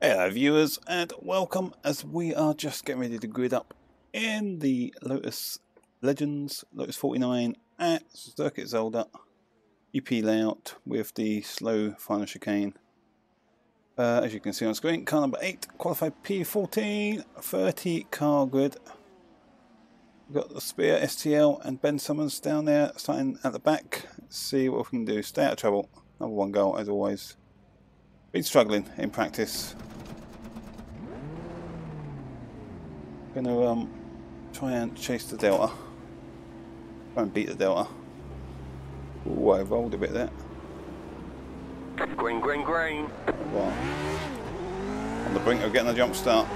Hello viewers and welcome, as we are just getting ready to grid up in the Lotus Legends, Lotus 49 at Circuit Zolder EP layout with the slow final chicane. As you can see on screen, car number 8, qualified P14, 30 car grid. We've got the Spear, STL and Ben Summons down there, starting at the back. Let's see what we can do, stay out of trouble, number one goal as always. Been struggling in practice. Gonna try and chase the Delta. Try and beat the Delta. Ooh, I rolled a bit there. Green. Wow. On the brink of getting a jump start.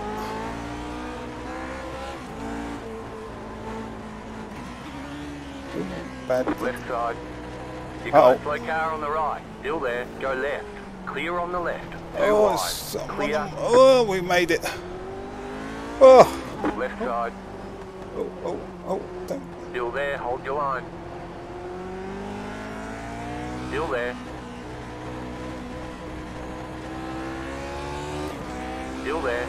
Ooh, bad. Left side. You got a slow car on the right. Still there. Go left. Clear on the left. Oh, clear. Oh, we made it. Oh. Left side. Oh. Don't. Still there. Hold your line. Still there. Still there.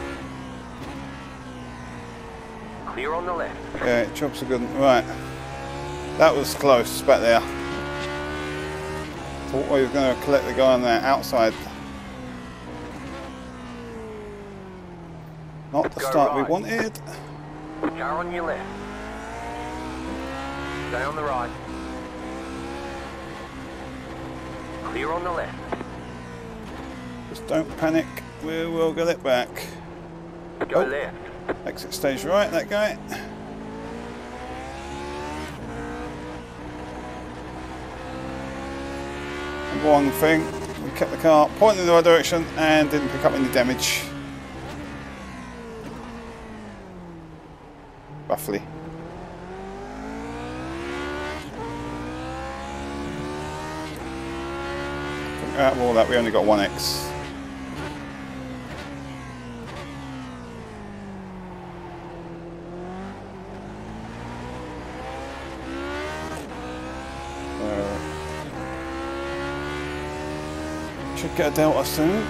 Clear on the left. Okay, chops are good. Right. That was close back there. Thought we were going to collect the guy on the outside. Not the start we wanted. Car on your left. Stay on the right. Clear on the left. Just don't panic. We will get it back. Go left. Exit stage right, that guy. One thing, we kept the car pointing in the right direction and didn't pick up any damage. Roughly. Out of all that, we only got 1x. Should get a Delta soon.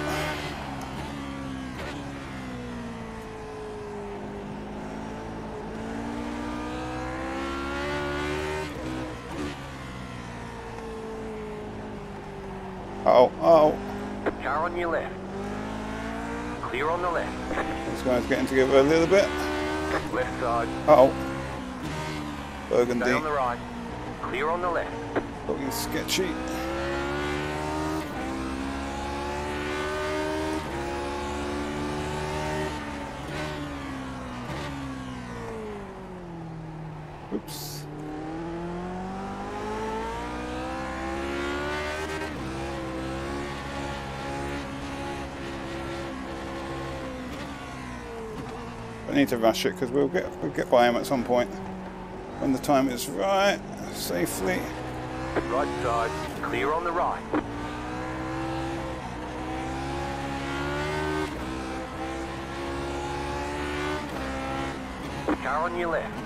Car on your left. Clear on the left. These guys getting together a little bit. Left side. Burgundy. Stay on the right. Clear on the left. Looking sketchy. Oops. I need to rush it because we'll get by him at some point when the time is right. Safely. Right side, clear on the right. Car on your left.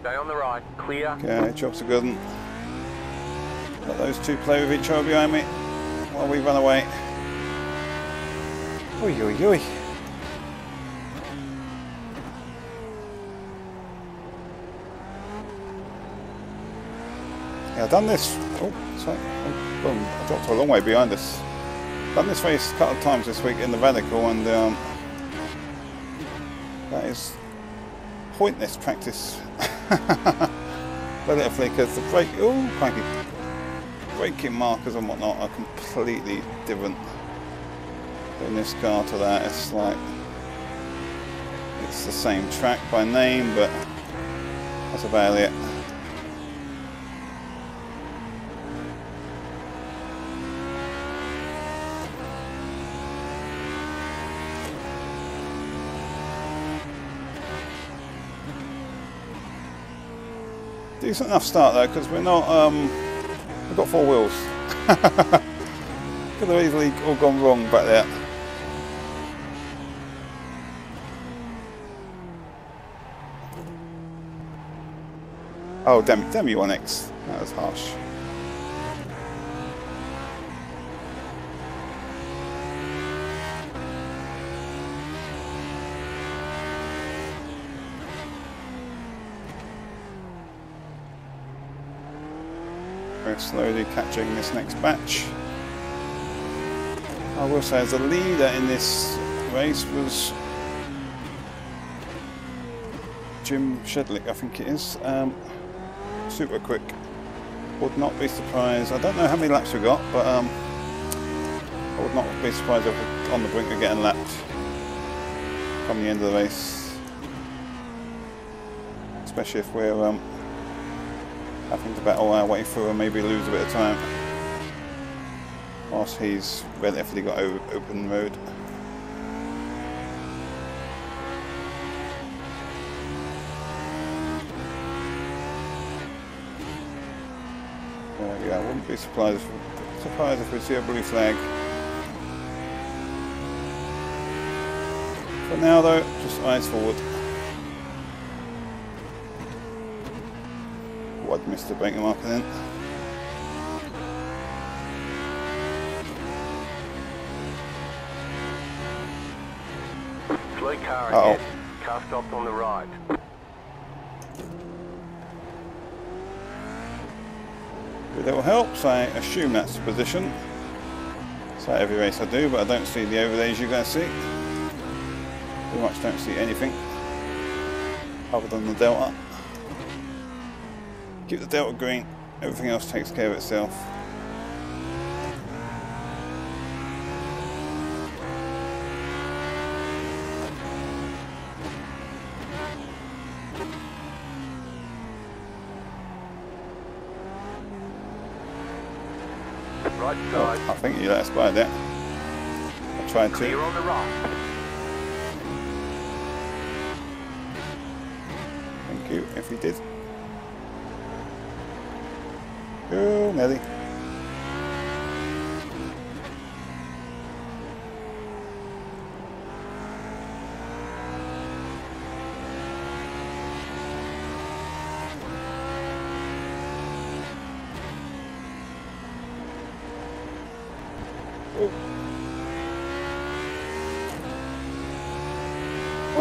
Stay on the right, clear. Okay, chops are good. Let those two play with each other behind me while we run away. Oi. Yeah, I've done this. Oh, sorry. Oh, boom. I dropped a long way behind us. Done this race a couple of times this week in the Radical, and that is pointless practice. Relatively, because the brake, oh cranky, braking markers and whatnot are completely different in this car to that. It's like it's the same track by name, but that's about it. Decent enough start though, because we're not, we've got four wheels. Could have easily all gone wrong back there. Oh damn you 1x, that was harsh. slowly catching this next batch. I will say, as a leader in this race was Jim Shedlick, I think it is. Super quick. Would not be surprised. I don't know how many laps we got, but I would not be surprised if we're on the brink of getting lapped from the end of the race, especially if we're having to battle our way through and maybe lose a bit of time whilst he's relatively got open road. There we go. I wouldn't be surprised if we see a blue flag. For now though, just eyes forward. Oh, I'd missed the braking marker then. Slow car ahead. Car stopped on the right. With little helps, I assume that's the position. It's like every race I do, but I don't see the overlays you guys see. Pretty much don't see anything other than the delta. Keep the delta green, everything else takes care of itself. Right side. Oh, I think you let us by there. I tried to. You're on the right. Thank you, if you did. Oh, Nelly.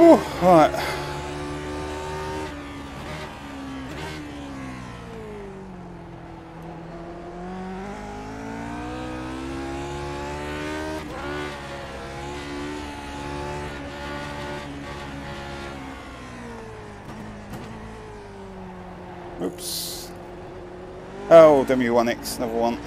Oh, alright. Oops. Oh, W1X, another one.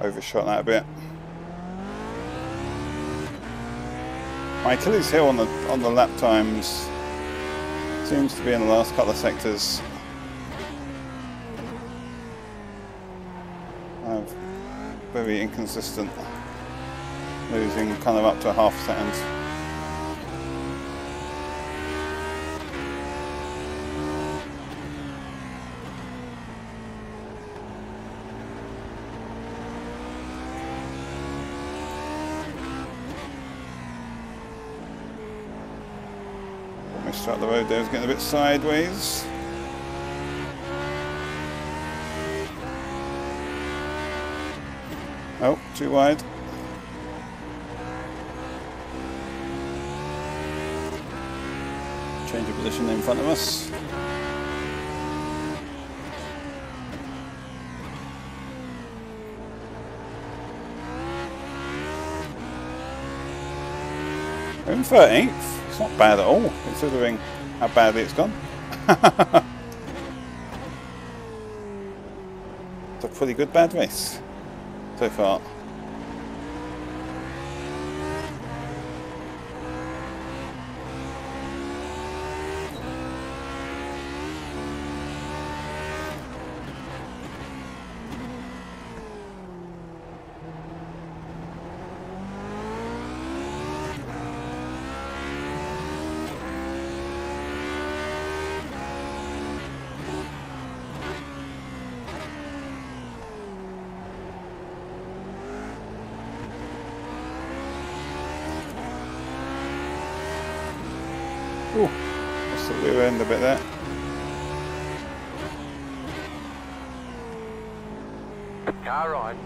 Overshot that a bit. My Achilles heel on the lap times seems to be in the last couple of sectors. I'm very inconsistent, losing kind of up to a half second. Out the road there, it's getting a bit sideways. Oh, too wide. Change of position in front of us. We're in 13th. It's not bad at all, considering how badly it's gone. It's a pretty good bad race so far. Ooh, that's the rear end a bit there. Car right.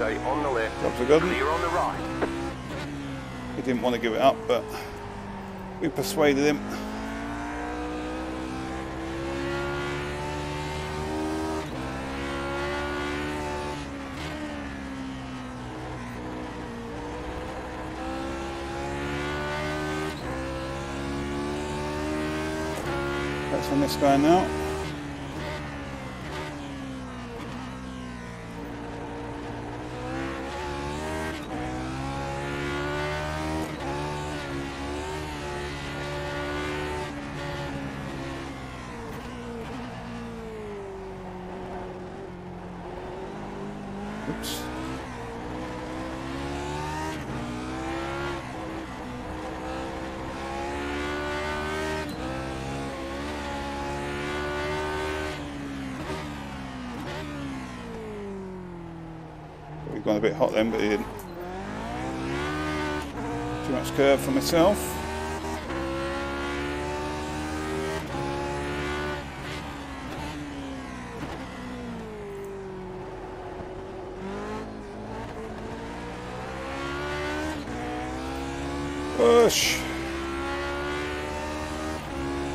stay on the left. That was a good one. Clear on the right. He didn't want to give it up, but we persuaded him. That's on this guy now. Oops. We've gone a bit hot then, but it didn't. Too much curve for myself. Push!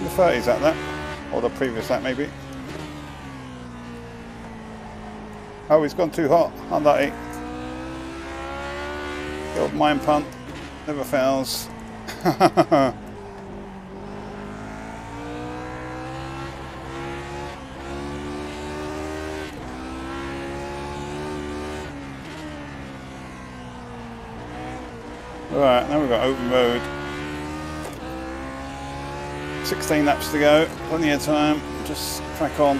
The 30s at that, or the previous lap maybe. Oh, he's gone too hot, and that the old mind punt never fails. Right, now we've got open road. 16 laps to go, plenty of time, just crack on.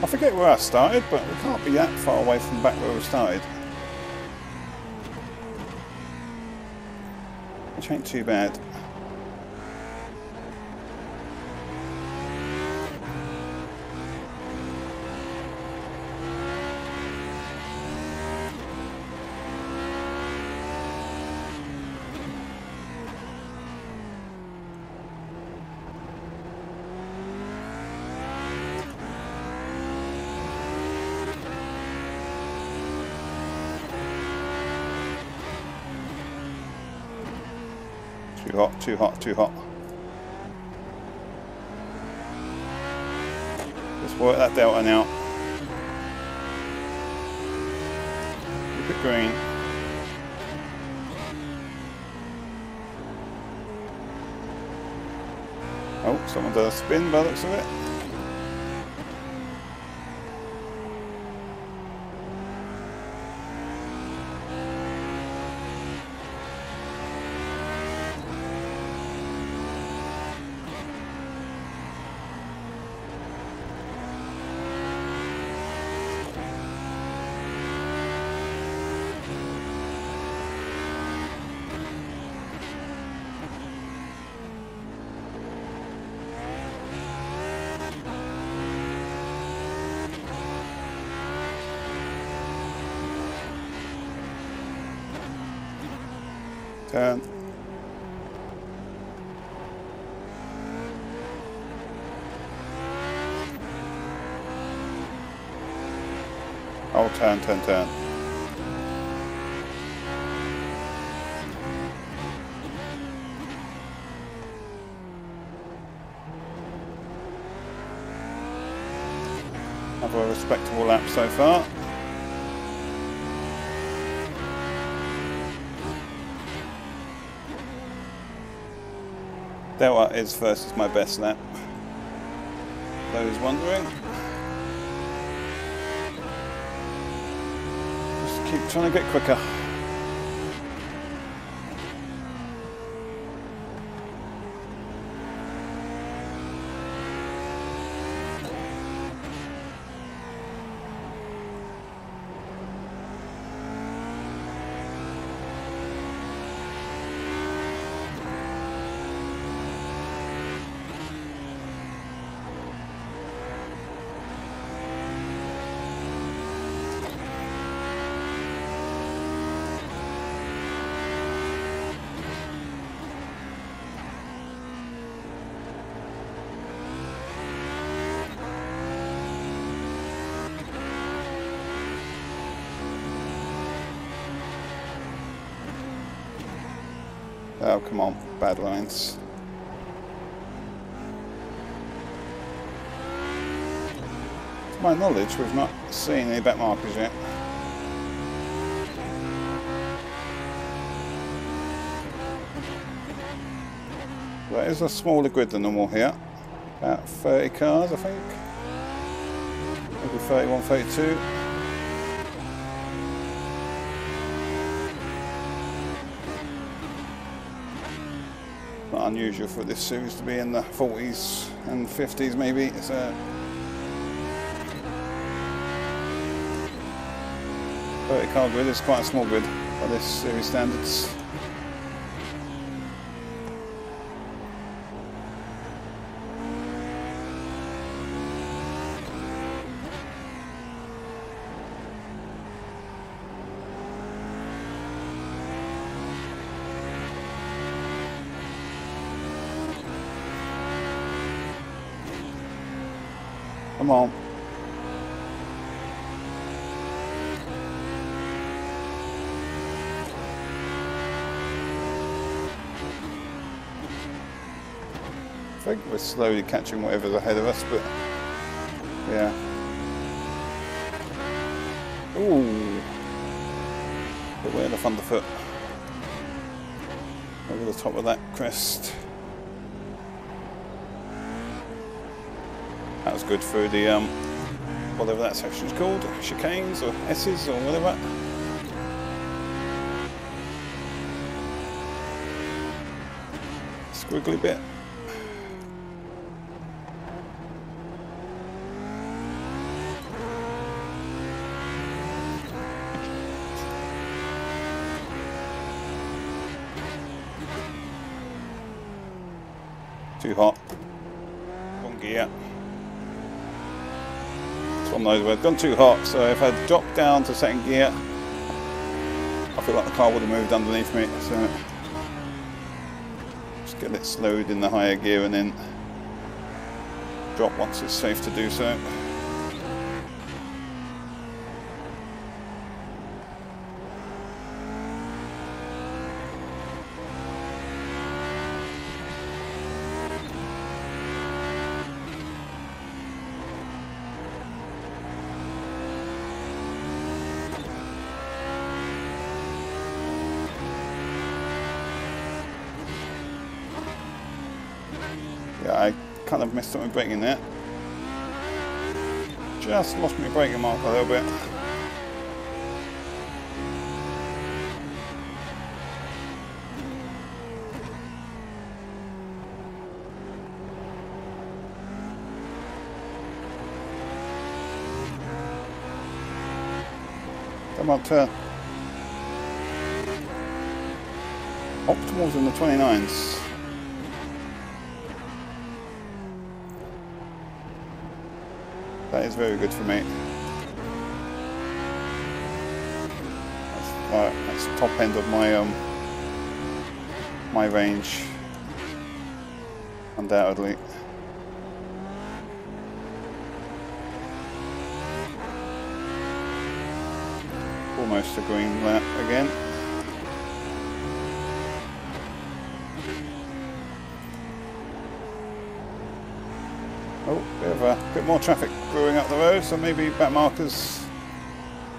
I forget where I started, but we can't be that far away from back where we started. Which ain't too bad. Too hot, too hot, too hot. Let's work that delta now. Keep it green. Oh, someone does a spin by the looks of it. Turn. Oh, turn, turn, turn. Have a respectable lap so far. Delta is versus my best lap. Those wondering. Just keep trying to get quicker. Oh, come on, bad lines. To my knowledge, we've not seen any back markers yet. That is a smaller grid than normal here. About 30 cars, I think. Maybe 31, 32. Not unusual for this series to be in the 40s and 50s, maybe. It's a 30 car grid is quite a small grid by this series standards. Come on. I think we're slowly catching whatever's ahead of us, but yeah. Ooh. But we're enough underfoot. Over the top of that crest. That was good through the, whatever that section's called, chicanes or S's or whatever. Squiggly bit. Too hot. Wrong gear. On those words, gone too hot, so if I dropped down to second gear, I feel like the car would have moved underneath me, so just get it slowed in the higher gear and then drop once it's safe to do so. I kind of messed up my braking there. Just lost my braking mark a little bit. Come on, turn. Optimals in the 29s. That is very good for me. That's the top end of my my range, undoubtedly. Almost a green lap again. Oh, bit of a bit more traffic brewing up the road, so maybe back markers.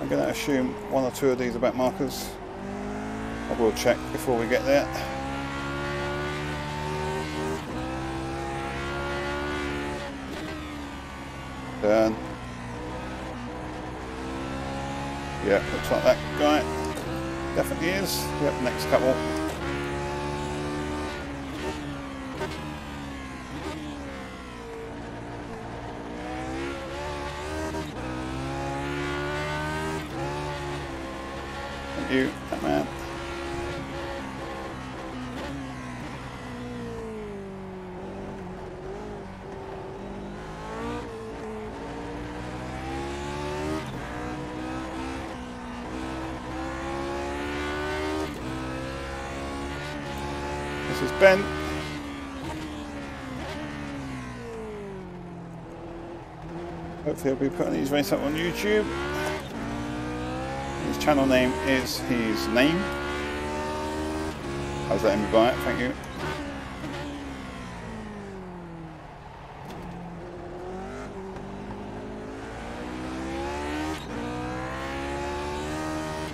I'm going to assume one or two of these are back markers. I will check before we get there. Turn. Yeah, looks like that guy definitely is. Yep, next couple. You, that man. This is Ben. Hopefully, I'll be putting these races up on YouTube. His channel name is his name. I was letting me buy it, thank you.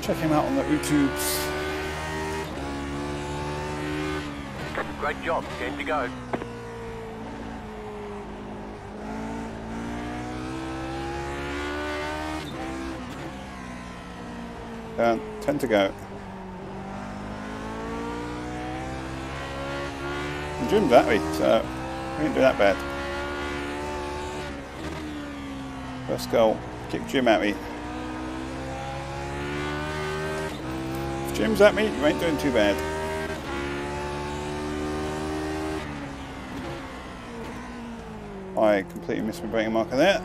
Check him out on the YouTubes. Great job, game to go. Down, 10 to go. The gym's that way, so we didn't do that bad. First goal, kick Jim at me. If Jim's at me, you ain't doing too bad. I completely missed my braking marker there.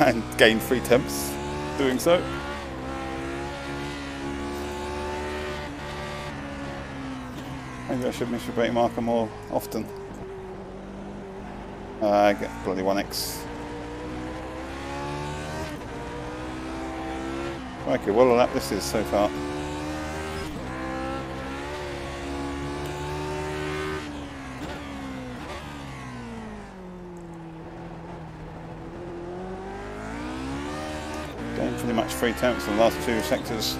And gained 3 tenths doing so. Maybe I should miss your brake marker more often. I get bloody 1x. Okay, what a lap this is so far. Gained pretty much 3 tenths in the last 2 sectors.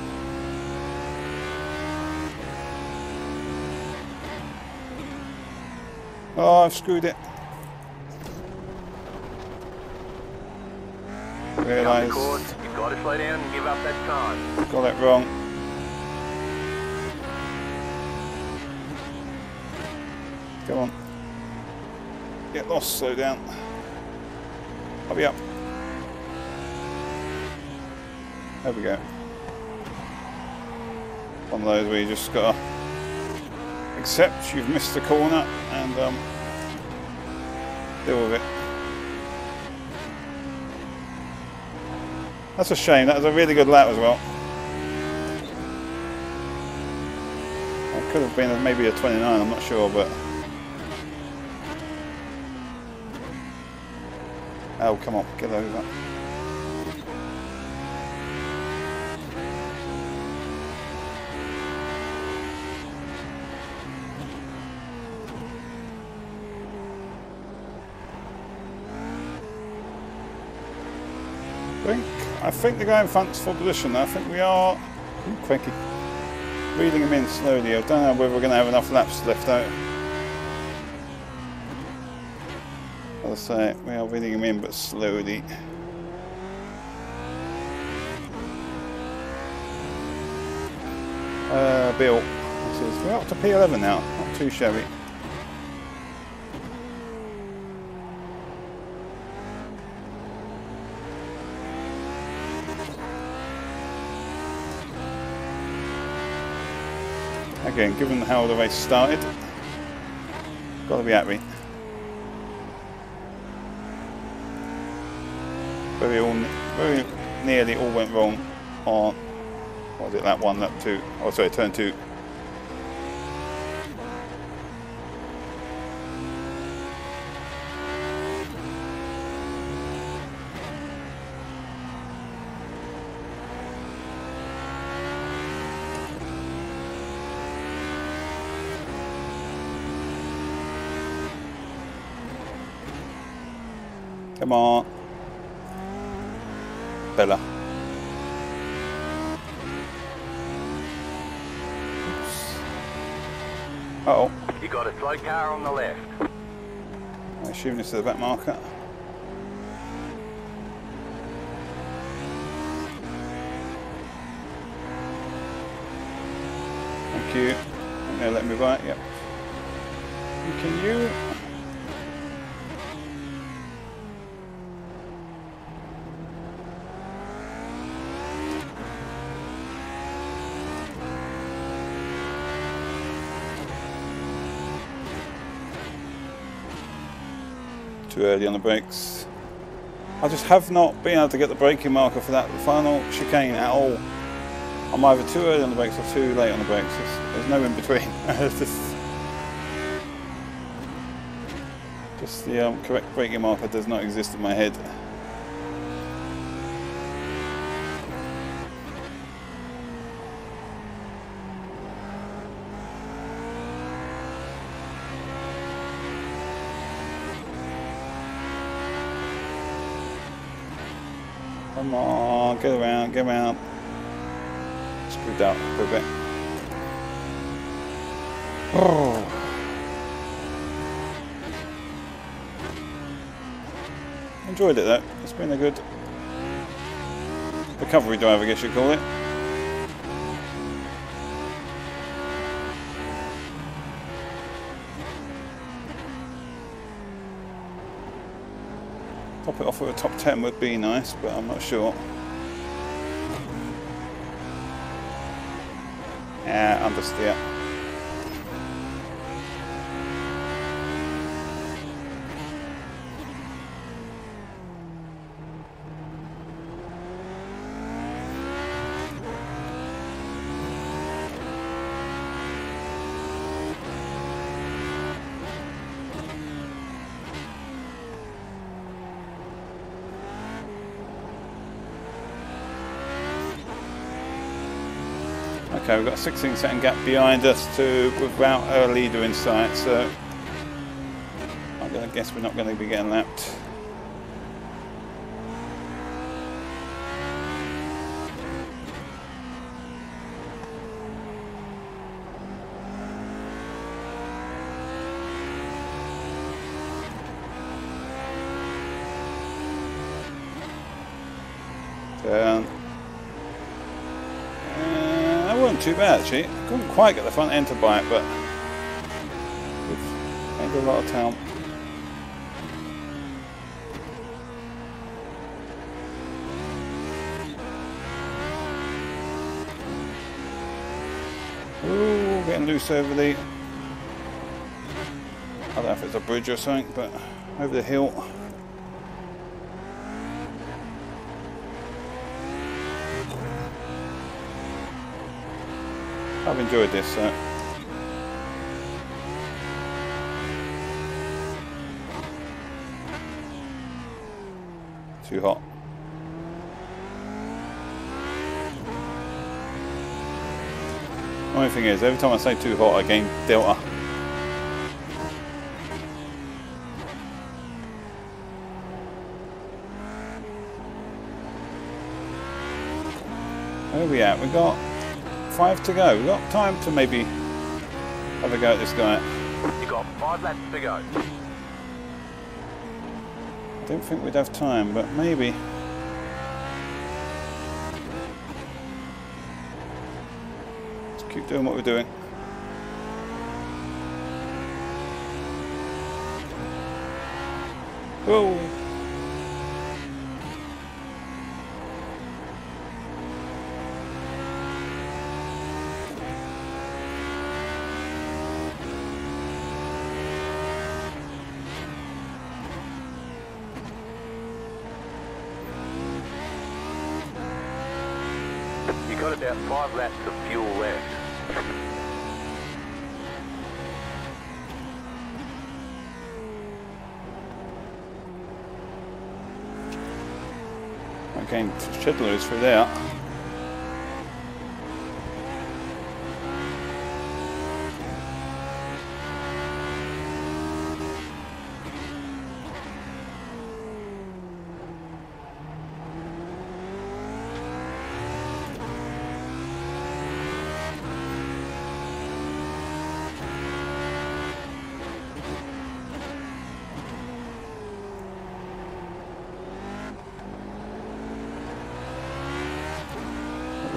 Oh, I've screwed it. Realise you've got to slow down and give up that time. Got that wrong. Come on. Get lost, slow down. I'll be up. There we go. One of those where you just gotta accept you've missed the corner and deal with it. That's a shame, that was a really good lap as well. It could have been maybe a 29, I'm not sure, but... Oh, come on, get over. I think the guy in front's full position. I think we are cranky. Reading him in slowly. I don't know whether we're going to have enough laps left out. I'll say we are reading him in, but slowly. Bill says we're up to P11 now. Not too shabby. Again, given how the race started, got to be happy. Very nearly all went wrong on, what was it, that one, that two, oh sorry, turn 2. Come on, Bella. Uh oh. You got a slow car on the left. I assume this is the back marker. Thank you. They're letting me by. Yep. Can you? Too early on the brakes. I just have not been able to get the braking marker for that final chicane at all. I'm either too early on the brakes or too late on the brakes. There's no in between. just the correct braking marker does not exist in my head. Come on, get around, get around. Scoot out for a bit. Oh. Enjoyed it though. It's been a good recovery drive, I guess you'd call it. Pop it off with a top 10 would be nice, but I'm not sure. Yeah, understeer. Okay, we've got a 16-second gap behind us to without our leader in sight, so I'm going to guess we're not going to be getting lapped. Too bad actually. Couldn't quite get the front end to bite, but made a lot of time. Ooh, getting loose over the. I don't know if it's a bridge or something, but over the hill. I've enjoyed this, so. Too hot. The only thing is, every time I say too hot, I gain delta. Where are we at? We got 5 to go. We've got time to maybe have a go at this guy. You got 5 laps to go. I don't think we'd have time, but maybe. Just keep doing what we're doing. Whoa! About 5 laps of fuel left. Okay, Shedler is through there.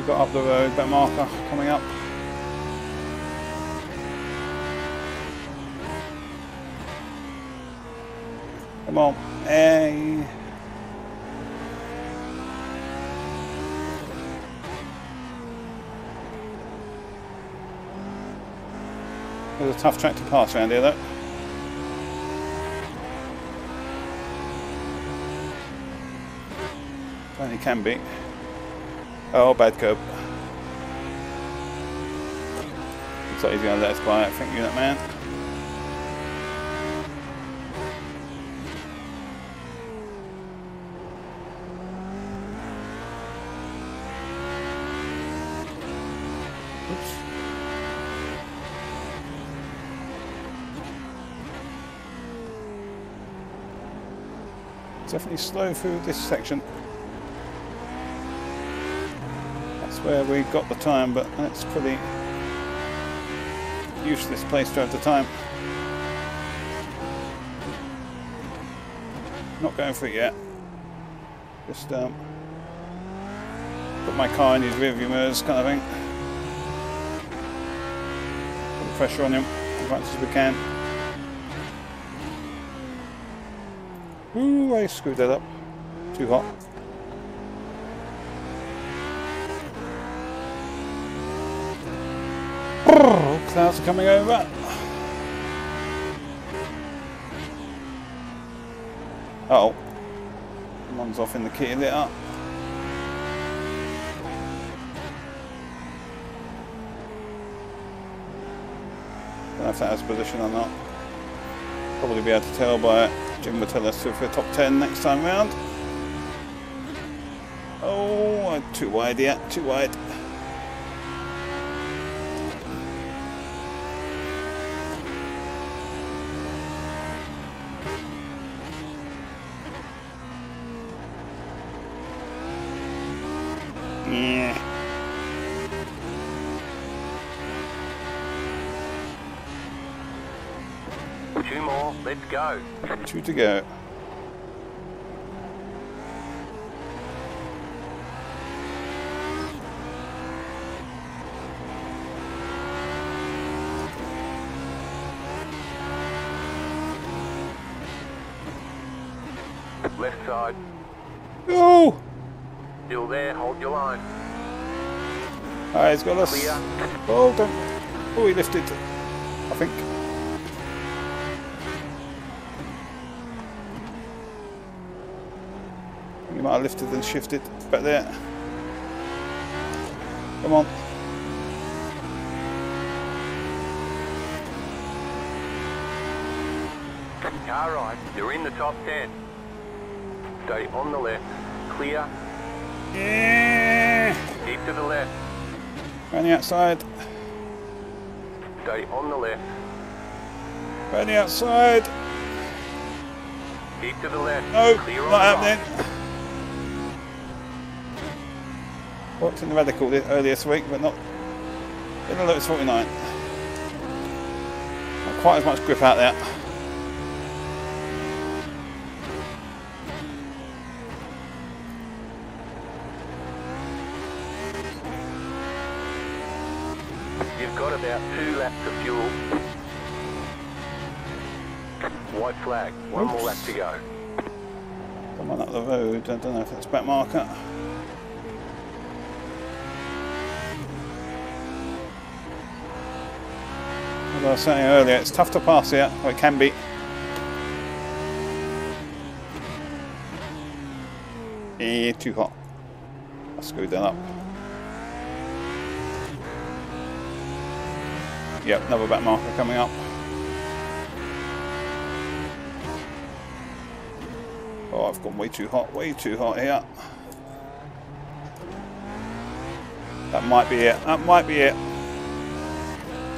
Got up the road, but marker coming up. Come on, hey. There's a tough track to pass around here, though. Apparently can be. Oh, bad curb. Looks like he's going to let us by, I think, unit man. Oops. Definitely slow through this section. where we got the time, but that's pretty useless place to have the time. Not going for it yet. Just put my car in his rearview mirrors, kind of thing. Put the pressure on him as much as we can. Ooh, I screwed that up. Too hot. Brrr, clouds are coming over. Uh oh, one's off in the kitty lit up. Don't know if that has position or not. Probably be able to tell by it. Jim will tell us if we're top 10 next time round. Oh, too wide, yeah, too wide. Two more, let's go. Two to go. Left side. No! Still there, hold your line. Alright, he's got us. Oh, don't. Oh, he lifted, I think. He might have lifted and shifted back there. Come on. Alright, you're in the top 10. Stay on the left. Clear. Yeah. Keep to the left. Round the outside. Stay on the left. Round the outside. Keep to the left. No, clear not happening. Right. Worked in the radical earlier this week, but not in the Lotus 49. Not quite as much grip out there. You've got about 2 laps of fuel. White flag, one more lap to go. Come on up the road, I don't know if that's back marker. As I was saying earlier, it's tough to pass here, or it can be. Yeah, too hot. I screwed that up. Yep, another back marker coming up. Oh, I've gone way too hot here. That might be it, that might be it.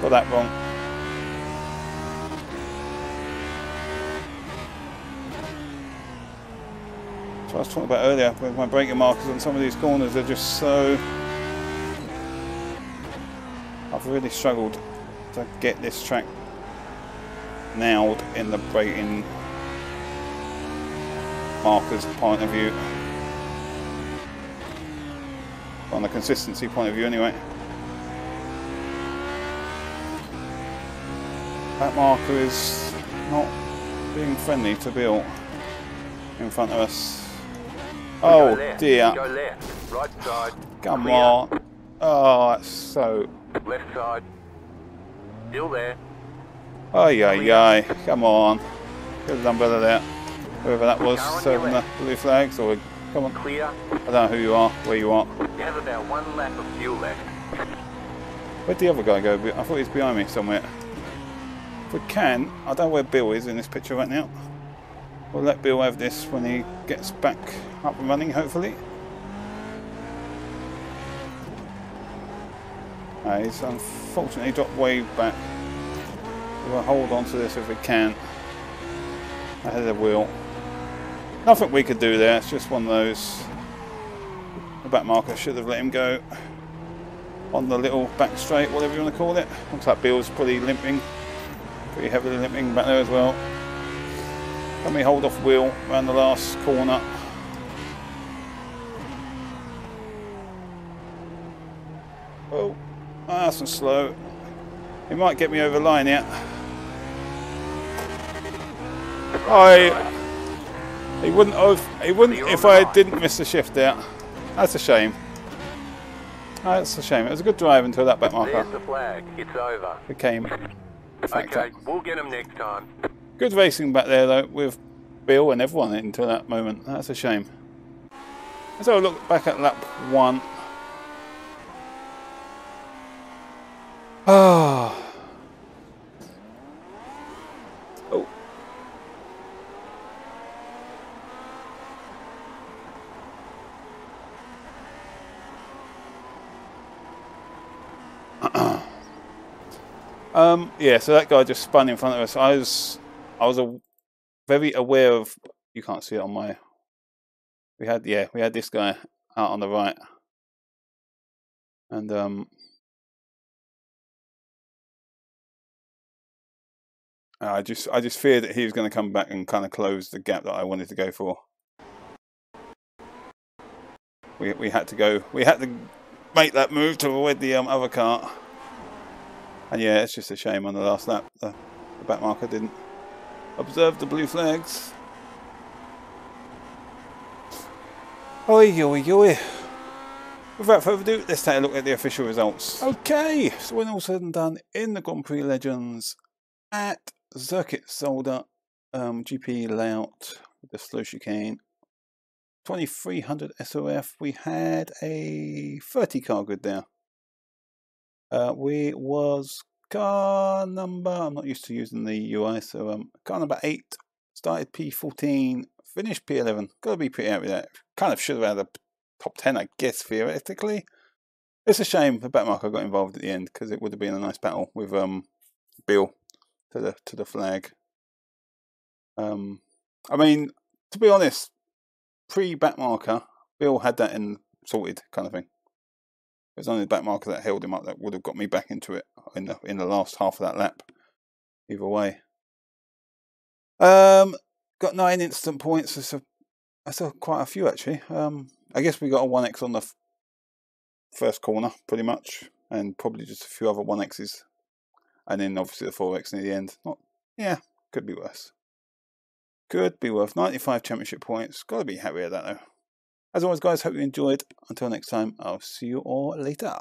Got that wrong. So I was talking about earlier with my braking markers on some of these corners, they're just so... I've really struggled to get this track nailed in the braking markers point of view, on the consistency point of view anyway. That marker is not being friendly to Bill in front of us. Oh dear, come on. Oh, that's so... Left side. Still there. Oh yeah, yeah. Come on. Good done, brother, there. Whoever that was serving the blue flags, or come on. Clear. I don't know who you are, where you are. You have about 1 lap of fuel left. Where'd the other guy go? I thought he was behind me somewhere. If we can, I don't know where Bill is in this picture right now. We'll let Bill have this when he gets back up and running, hopefully. He's unfortunately dropped way back. We'll hold on to this if we can. Ahead of wheel. Nothing we could do there, it's just one of those. The back marker should have let him go. on the little back straight, whatever you want to call it. Looks like Bill's pretty limping, pretty heavily limping back there as well. Let me hold off Will around the last corner. Oh, nice and slow. He might get me over the line here. He wouldn't have. He wouldn't if I didn't miss the shift out. That's a shame. That's a shame. It was a good drive until that back marker. There's the flag. It's over. Became. Okay, we'll get him next time. Good racing back there though with Bill and everyone until that moment. That's a shame. Let's have a look back at lap one. Oh. Yeah, so that guy just spun in front of us. I was very aware of. You can't see it on my. We had this guy out on the right, and I just feared that he was going to come back and kind of close the gap that I wanted to go for. We had to make that move to avoid the other car. And yeah, it's just a shame on the last lap the back marker didn't observe the blue flags. Oi, oi, oi. Without further ado, let's take a look at the official results. Okay, so when all said and done in the Grand Prix Legends at Circuit Zolder, GP layout with the slow chicane, 2300 SOF, we had a 30 car grid there. We was car number, I'm not used to using the UI, so car number 8, started P14, finished P11. Got to be pretty happy with that. Kind of should have had a top 10, I guess, theoretically. It's a shame the back marker got involved at the end, because it would have been a nice battle with Bill to the flag. I mean, to be honest, pre-back marker, Bill had that in sorted kind of thing. It was only the back marker that held him up that would have got me back into it in the last half of that lap. Either way, got 9 instant points. That's quite a few actually. I guess we got a 1x on the first corner, pretty much, and probably just a few other 1x's, and then obviously the 4x near the end. Yeah, could be worse. Could be worth 95 championship points. Got to be happy with that though. As always guys, hope you enjoyed. Until next time, I'll see you all later.